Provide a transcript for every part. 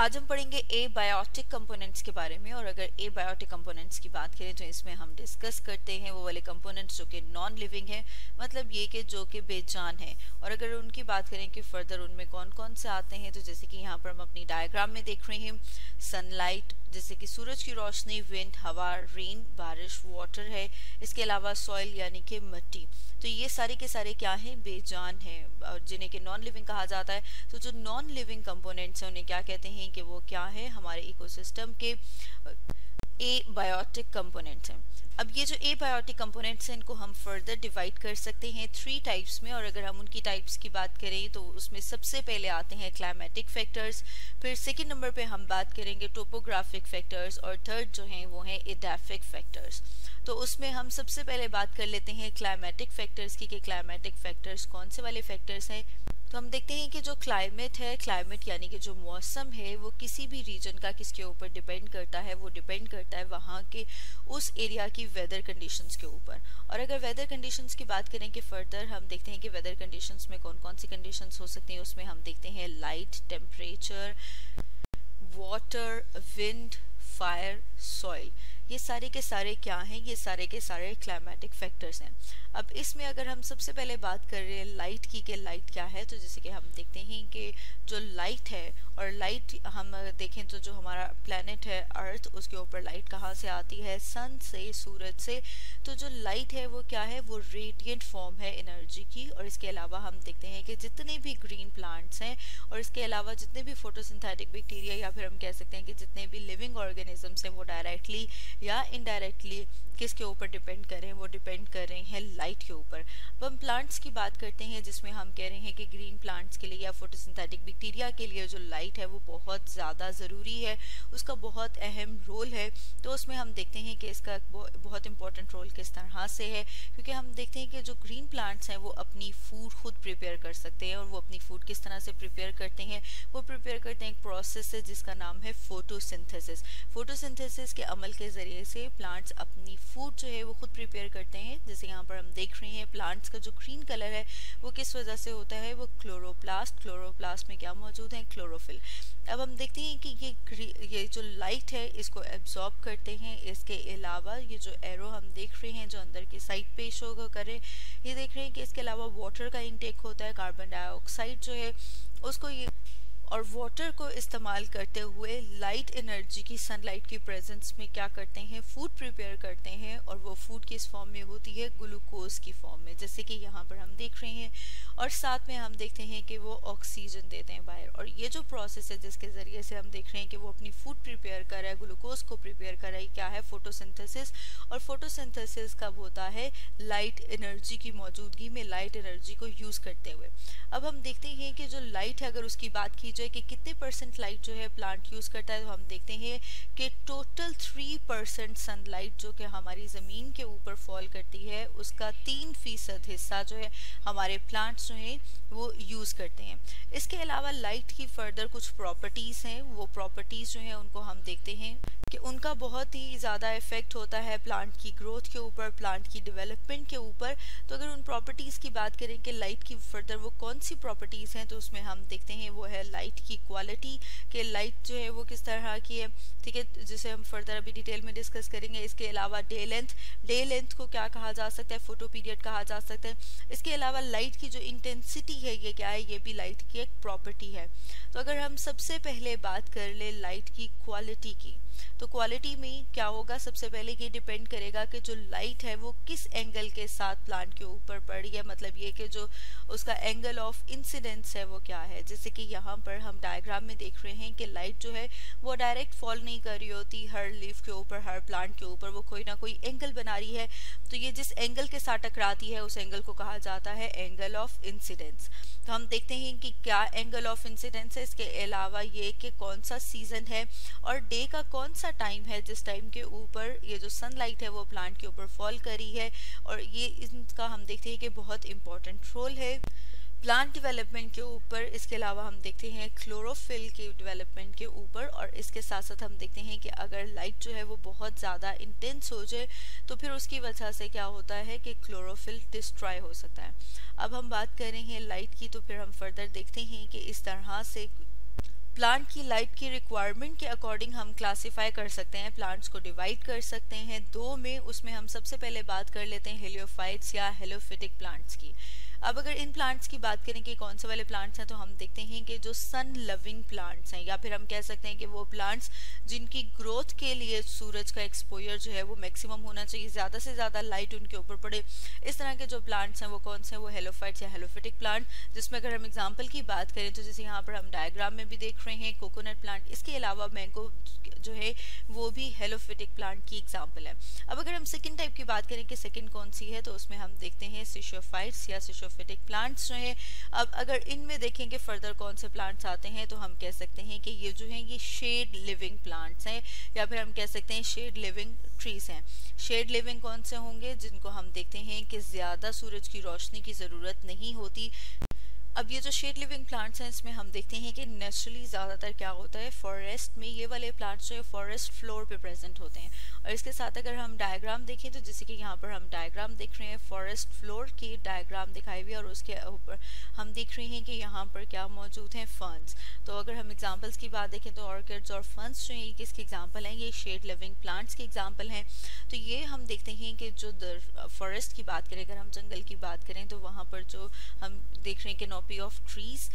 आज हम पढ़ेंगे एबायोटिक कंपोनेंट्स के बारे में। और अगर एबायोटिक कंपोनेंट्स की बात करें तो इसमें हम डिस्कस करते हैं वो वाले कंपोनेंट्स जो कि नॉन लिविंग हैं, मतलब ये कि जो कि बेजान हैं। और अगर उनकी बात करें कि फर्दर उनमें कौन कौन से आते हैं तो जैसे कि यहाँ पर हम अपनी डायग्राम में देख रहे हैं, सनलाइट जैसे कि सूरज की रोशनी, विंड हवा, रेन बारिश, वाटर है, इसके अलावा सॉइल यानी कि मिट्टी। तो ये सारे के सारे क्या हैं, बेजान हैं और जिन्हें कि नॉन लिविंग कहा जाता है। तो जो नॉन लिविंग कंपोनेंट्स हैं उन्हें क्या कहते हैं कि वो क्या है, हमारे इकोसिस्टम के एबायोटिक कंपोनेंट्स हैं। अब ये जो एबायोटिक कंपोनेंट्स हैं इनको हम फर्दर डिवाइड कर सकते हैं 3 टाइप्स में। और अगर हम उनकी टाइप्स की बात करें तो उसमें सबसे पहले आते हैं क्लाइमेटिक फैक्टर्स, फिर सेकंड नंबर पे हम बात करेंगे टोपोग्राफिक फैक्टर्स, और थर्ड जो हैं वो हैं एडाफिक फैक्टर्स। तो उसमें हम सबसे पहले बात कर लेते हैं क्लाइमेटिक फैक्टर्स की कि क्लाइमेटिक फैक्टर्स कौन से वाले फैक्टर्स हैं। तो हम देखते हैं कि जो क्लाइमेट है, क्लाइमेट यानी कि जो मौसम है, वो किसी भी रीजन का किसके ऊपर डिपेंड करता है, वो डिपेंड करता है वहाँ के उस एरिया की वेदर कंडीशंस के ऊपर। और अगर वेदर कंडीशंस की बात करें कि फर्दर हम देखते हैं कि वेदर कंडीशंस में कौन कौन सी कंडीशंस हो सकती हैं, उसमें हम देखते हैं light, temperature, water, wind, fire, soil, ये सारे के सारे क्या हैं, ये सारे के सारे क्लाइमेटिक फैक्टर्स हैं। अब इसमें अगर हम सबसे पहले बात कर रहे हैं लाइट की कि लाइट क्या है, तो जैसे कि हम देखते हैं कि जो लाइट है, और लाइट हम देखें तो जो हमारा प्लेनेट है अर्थ, उसके ऊपर लाइट कहाँ से आती है, सन से, सूरज से। तो जो लाइट है वो क्या है, वो रेडिएंट फॉर्म है एनर्जी की। और इसके अलावा हम देखते हैं कि जितने भी ग्रीन प्लांट्स हैं और इसके अलावा जितने भी फोटोसिंथेटिक बैक्टीरिया या फिर हम कह सकते हैं कि जितने भी लिविंग ऑर्गेनिजम्स हैं वो डायरेक्टली या इनडायरेक्टली किसके ऊपर डिपेंड करें, वो डिपेंड कर रहे हैं लाइट के ऊपर। अब हम प्लांट्स की बात करते हैं जिसमें हम कह रहे हैं कि ग्रीन प्लांट्स के लिए या फोटोसिंथेटिक बैक्टीरिया के लिए जो लाइट है वो बहुत ज़्यादा ज़रूरी है, उसका बहुत अहम रोल है। तो उसमें हम देखते हैं कि इसका बहुत इंपॉर्टेंट रोल किस तरह से है, क्योंकि हम देखते हैं कि जो ग्रीन प्लांट्स हैं वो अपनी फूड खुद प्रिपेयर कर सकते हैं। और वो अपनी फूड किस तरह से प्रिपेयर करते हैं, वो प्रिपेयर करते हैं एक प्रोसेस से जिसका नाम है फोटोसिंथेसिस। फोटोसिंथेसिस के अमल के ज़रिए से प्लांट्स अपनी फूड जो है वो खुद प्रिपेयर करते हैं। जैसे यहाँ पर हम देख रहे हैं प्लांट्स का जो ग्रीन कलर है वो किस वजह से होता है, वो क्लोरोप्लास्ट, क्लोरोप्लास्ट में क्या मौजूद है, क्लोरोफिल। अब हम देखते हैं कि ये जो लाइट है इसको एब्जॉर्ब करते हैं। इसके अलावा ये जो एरो हम देख रहे हैं जो अंदर की साइड पे शो करें, ये देख रहे हैं कि इसके अलावा वाटर का इंटेक होता है, कार्बन डाइऑक्साइड जो है उसको ये, और वाटर को इस्तेमाल करते हुए लाइट एनर्जी की सनलाइट की प्रेजेंस में क्या करते हैं, फूड प्रिपेयर करते हैं। और वो फूड किस फॉर्म में होती है, ग्लूकोज की फॉर्म में, जैसे कि यहाँ पर हम देख रहे हैं। और साथ में हम देखते हैं कि वो ऑक्सीजन देते हैं बाहर। और ये जो प्रोसेस है जिसके ज़रिए से हम देख रहे हैं कि वो अपनी फूड प्रिपेयर कर रहा है, ग्लूकोज को प्रिपेयर कर रहा है, क्या है, फोटोसिंथेसिस। और फोटोसिंथेसिस कब होता है, लाइट एनर्जी की मौजूदगी में, लाइट एनर्जी को यूज़ करते हुए। अब हम देखते हैं कि जो लाइट है, अगर उसकी बात की कि कितने परसेंट लाइट जो है प्लांट यूज करता है, तो हम देखते हैं कि टोटल 3% सनलाइट जो कि हमारी जमीन के ऊपर फॉल करती है, उसका 3% हिस्सा जो है हमारे प्लांट्स जो हैं वो यूज करते हैं। इसके अलावा लाइट की फर्दर कुछ प्रॉपर्टीज हैं, वो प्रॉपर्टीज जो हैं उनको हम देखते हैं कि उनका बहुत ही ज़्यादा इफेक्ट होता है प्लांट की ग्रोथ के ऊपर, प्लांट की डेवलपमेंट के ऊपर। तो अगर उन प्रॉपर्टीज़ की बात करें कि लाइट की फर्दर वो कौन सी प्रॉपर्टीज़ हैं, तो उसमें हम देखते हैं वो है लाइट की क्वालिटी, कि लाइट जो है वो किस तरह की है, ठीक है, जिसे हम फर्दर अभी डिटेल में डिस्कस करेंगे। इसके अलावा डे लेंथ, डे लेंथ को क्या कहा जा सकता है, फोटोपीरियड कहा जा सकता है। इसके अलावा लाइट की जो इंटेंसिटी है ये क्या है, ये भी लाइट की एक प्रॉपर्टी है। तो अगर हम सबसे पहले बात कर ले लाइट की क्वालिटी की, तो क्वालिटी में क्या होगा, सबसे पहले ये डिपेंड करेगा कि जो लाइट है वो किस एंगल के साथ प्लांट के ऊपर पड़ रही है, मतलब ये कि जो उसका एंगल ऑफ इंसिडेंस है वो क्या है। जैसे कि यहाँ पर हम डायग्राम में देख रहे हैं कि लाइट जो है वो डायरेक्ट फॉल नहीं कर रही होती हर लीफ के ऊपर, हर प्लांट के ऊपर, वो कोई ना कोई एंगल बना रही है। तो ये जिस एंगल के साथ टकराती है उस एंगल को कहा जाता है एंगल ऑफ इंसिडेंस। तो हम देखते हैं कि क्या एंगल ऑफ इंसिडेंस है, इसके अलावा ये कि कौन सा सीजन है और डे का कौन सा टाइम है जिस टाइम के ऊपर ये जो सनलाइट है वो प्लांट के ऊपर फॉल करी है। और ये इनका हम देखते हैं कि बहुत इम्पोर्टेंट रोल है प्लांट डेवलपमेंट के ऊपर। इसके अलावा हम देखते हैं क्लोरोफिल के डेवलपमेंट के ऊपर। और इसके साथ साथ हम देखते हैं कि अगर लाइट जो है वो बहुत ज़्यादा इंटेंस हो जाए तो फिर उसकी वजह से क्या होता है कि क्लोरोफिल डिस्ट्रॉय हो सकता है। अब हम बात कर रहे हैं लाइट की, तो फिर हम फर्दर देखते हैं कि इस तरह से प्लांट की लाइट की रिक्वायरमेंट के अकॉर्डिंग हम क्लासीफाई कर सकते हैं, प्लांट्स को डिवाइड कर सकते हैं दो में। उसमें हम सबसे पहले बात कर लेते हैं हेलियोफाइट्स या हेलियोफिटिक प्लांट्स की। अब अगर इन प्लांट्स की बात करें कि कौन से वाले प्लांट्स हैं, तो हम देखते हैं कि जो सन लविंग प्लांट्स हैं, या फिर हम कह सकते हैं कि वो प्लांट्स जिनकी ग्रोथ के लिए सूरज का एक्सपोजर जो है वो मैक्सिमम होना चाहिए, ज़्यादा से ज़्यादा लाइट उनके ऊपर पड़े, इस तरह के जो प्लांट्स हैं वो कौन से हैं, वो हेलियोफाइट्स या हेलियोफिटिक प्लांट। जिसमें अगर हम एग्जाम्पल की बात करें तो जैसे यहाँ पर हम डायग्राम में भी देख रहे हैं कोकोनट प्लांट, इसके अलावा मैंगो जो है वो भी हेलियोफिटिक प्लांट की एग्जाम्पल है। अब अगर हम सेकेंड टाइप की बात करें कि सेकेंड कौन सी है, तो उसमें हम देखते हैं सिशियोफाइट्स या सिशियोफिटिक प्लांट्स जो हैं। अब अगर इनमें देखें कि फर्दर कौन से प्लांट्स आते हैं, तो हम कह सकते हैं कि ये जो हैं ये शेड लिविंग प्लांट्स हैं, या फिर हम कह सकते हैं शेड लिविंग ट्रीज हैं। शेड लिविंग कौन से होंगे, जिनको हम देखते हैं कि ज़्यादा सूरज की रोशनी की ज़रूरत नहीं होती। अब ये जो शेड लिविंग प्लांट्स हैं इसमें हम देखते हैं कि नेचुरली ज़्यादातर क्या होता है, फॉरेस्ट में ये वाले प्लांट्स जो है फॉरेस्ट फ्लोर पे प्रेजेंट होते हैं। और इसके साथ अगर हम डायग्राम देखें तो जैसे कि यहाँ पर हम डायग्राम देख रहे हैं, फॉरेस्ट फ्लोर की डायग्राम दिखाई हुई है, और उसके ऊपर हम देख रहे हैं कि यहाँ पर क्या मौजूद हैं, फर्न्स। तो अगर हम एग्जाम्पल्स की बात देखें तो ऑर्किड्स और फर्न्स जो हैं किसके एग्जाम्पल हैं, ये शेड लिविंग प्लांट्स के एग्जाम्पल हैं। तो ये हम देखते हैं कि जो फॉरेस्ट की बात करें, अगर हम जंगल की बात करें तो वहाँ पर जो हम देख रहे हैं कि canopy of trees,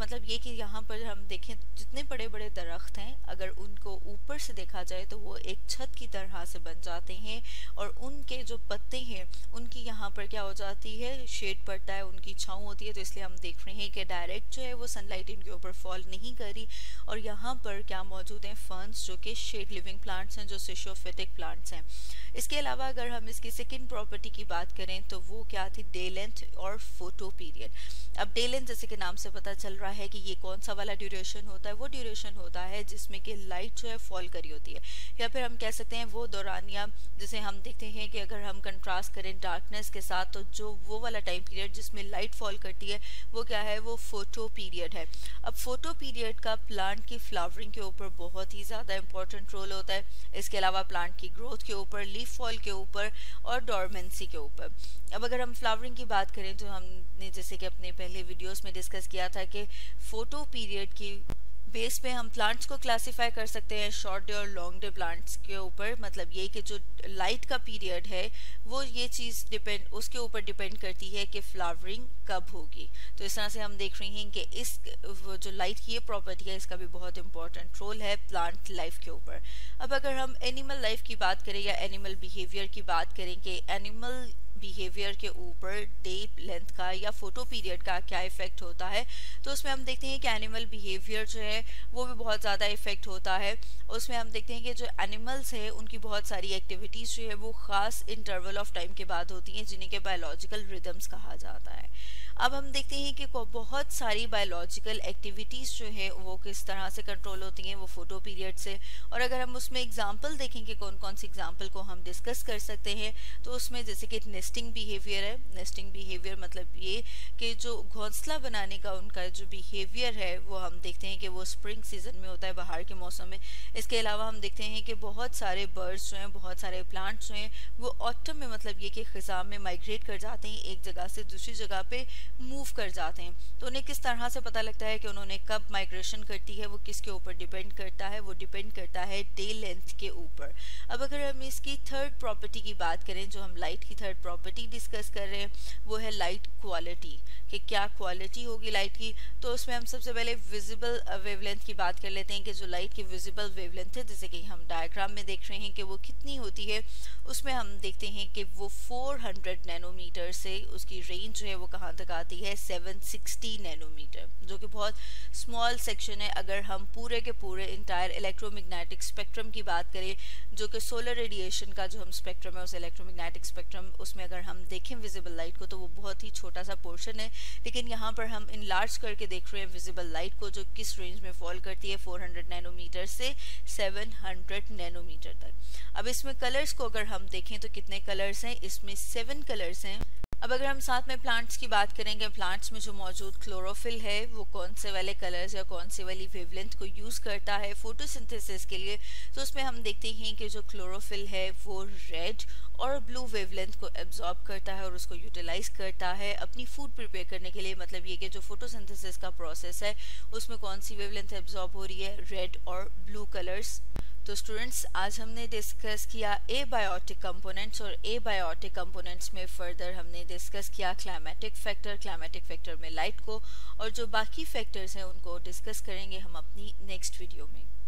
मतलब ये कि यहाँ पर हम देखें जितने बड़े बड़े दरख्त हैं अगर उनको ऊपर से देखा जाए तो वो एक छत की तरह से बन जाते हैं, और उनके जो पत्ते हैं उनकी यहाँ पर क्या हो जाती है, शेड पड़ता है, उनकी छाँव होती है। तो इसलिए हम देख रहे हैं कि डायरेक्ट जो है वो सनलाइट इनके ऊपर फॉल नहीं करी, और यहाँ पर क्या मौजूद हैं, फर्न्स जो कि शेड लिविंग प्लांट्स हैं, जो सिशियोफिटिक प्लांट्स हैं। इसके अलावा अगर हम इसकी सेकेंड प्रॉपर्टी की बात करें तो वो क्या थी, डे लेंथ और फोटो पीरियड। अब डे लेंथ जैसे कि नाम से पता चल रहा है कि ये कौन सा वाला ड्यूरेशन होता है, वो ड्यूरेशन होता है जिसमें कि लाइट जो है फॉल करी होती है, या फिर हम कह सकते हैं वो दौरानिया, जैसे हम देखते हैं कि अगर हम कंट्रास्ट करें डार्कनेस के साथ तो जो वो वाला टाइम पीरियड जिसमें लाइट फॉल करती है वो क्या है, वो फोटो पीरियड है। अब फोटो पीरियड का प्लांट की फ्लावरिंग के ऊपर बहुत ही ज़्यादा इंपॉर्टेंट रोल होता है, इसके अलावा प्लांट की ग्रोथ के ऊपर, लीफ फॉल के ऊपर और डॉर्मेंसी के ऊपर। अब अगर हम फ्लावरिंग की बात करें तो हमने जैसे कि अपने पहले वीडियोस में डिस्कस किया था कि फोटो पीरियड की बेस पे हम प्लांट्स को क्लासिफाई कर सकते हैं शॉर्ट डे और लॉन्ग डे प्लांट्स के ऊपर। मतलब ये कि जो लाइट का पीरियड है वो ये चीज़ डिपेंड उसके ऊपर डिपेंड करती है कि फ्लावरिंग कब होगी। तो इस तरह से हम देख रहे हैं कि इस वो जो लाइट की ये प्रॉपर्टी है इसका भी बहुत इंपॉर्टेंट रोल है प्लांट लाइफ के ऊपर। अब अगर हम एनिमल लाइफ की बात करें या एनिमल बिहेवियर की बात करें कि एनिमल बिहेवियर के ऊपर डे लेंथ का या फोटो पीरियड का क्या इफ़ेक्ट होता है, तो उसमें हम देखते हैं कि एनिमल बिहेवियर जो है वो भी बहुत ज़्यादा इफ़ेक्ट होता है। उसमें हम देखते हैं कि जो एनिमल्स हैं उनकी बहुत सारी एक्टिविटीज़ जो है वो ख़ास इंटरवल ऑफ टाइम के बाद होती हैं, जिन्हें के बायोलॉजिकल रिदम्स कहा जाता है। अब हम देखते हैं कि बहुत सारी बायोलॉजिकल एक्टिविटीज़ जो है वो किस तरह से कंट्रोल होती हैं, वो फोटो पीरियड से। और अगर हम उसमें एग्जाम्पल देखें कि कौन कौन सी एग्जाम्पल को हम डिस्कस कर सकते हैं, तो उसमें जैसे कि नेस्टिंग बिहेवियर है। नेस्टिंग बिहेवियर मतलब ये कि जो घोंसला बनाने का उनका जो बिहेवियर है वो हम देखते हैं कि वो स्प्रिंग सीजन में होता है, बाहर के मौसम में। इसके अलावा हम देखते हैं कि बहुत सारे बर्ड्स जो हैं, बहुत सारे प्लांट्स जो हैं वो ऑटम में, मतलब ये कि ख़ज़ा में माइग्रेट कर जाते हैं, एक जगह से दूसरी जगह पर मूव कर जाते हैं। तो उन्हें किस तरह से पता लगता है कि उन्होंने कब माइग्रेशन करती है, वो किसके ऊपर डिपेंड करता है, वो डिपेंड करता है डे लेंथ के ऊपर। अब अगर हम इसकी थर्ड प्रॉपर्टी की बात करें, जो हम लाइट की थर्ड प्रॉपर्टी डिस्कस कर रहे हैं, वो है लाइट क्वालिटी, कि क्या क्वालिटी होगी लाइट की। तो उसमें हम सबसे पहले विजिबल वेवलेंथ की बात कर लेते हैं कि जो लाइट की विजिबल वेवलेंथ है, जैसे कि हम डायग्राम में देख रहे हैं कि वो कितनी होती है, उसमें हम देखते हैं कि वो 400 नैनोमीटर से उसकी रेंज जो है वो कहाँ तक आती है, 760 नैनोमीटर, जो कि बहुत स्मॉल सेक्शन है। अगर हम पूरे के पूरे इंटायर इलेक्ट्रोमैग्नेटिक स्पेक्ट्रम की बात करें, जो कि सोलर रेडिएशन का जो हम स्पेक्ट्रम है उस इलेक्ट्रोमैग्नेटिक स्पेक्ट्रम, उसमें अगर हम देखें विजिबल लाइट को तो वो बहुत ही छोटा सा पोर्शन है, लेकिन यहाँ पर हम इनलार्ज करके देख रहे हैं विजिबल लाइट को जो किस रेंज में फॉल करती है, 400 नैनोमीटर से 700 नैनोमीटर तक। अब इसमें कलर्स को अगर हम देखें तो कितने कलर्स हैं, इसमें 7 कलर्स हैं। अब अगर हम साथ में प्लांट्स की बात करेंगे, प्लांट्स में जो मौजूद क्लोरोफिल है वो कौन से वाले कलर्स या कौन से वाली वेवलेंथ को यूज़ करता है फोटोसिंथेसिस के लिए, तो उसमें हम देखते हैं कि जो क्लोरोफिल है वो रेड और ब्लू वेवलेंथ को एब्जॉर्ब करता है और उसको यूटिलाइज़ करता है अपनी फूड प्रिपेयर करने के लिए। मतलब ये कि जो फोटोसिंथेसिस का प्रोसेस है उसमें कौन सी वेवलेंथ एब्जॉर्ब हो रही है, रेड और ब्लू कलर्स। तो स्टूडेंट्स, आज हमने डिस्कस किया एबायोटिक कंपोनेंट्स, और एबायोटिक कंपोनेंट्स में फर्दर हमने डिस्कस किया क्लाइमेटिक फैक्टर में लाइट को, और जो बाकी फैक्टर्स हैं उनको डिस्कस करेंगे हम अपनी नेक्स्ट वीडियो में।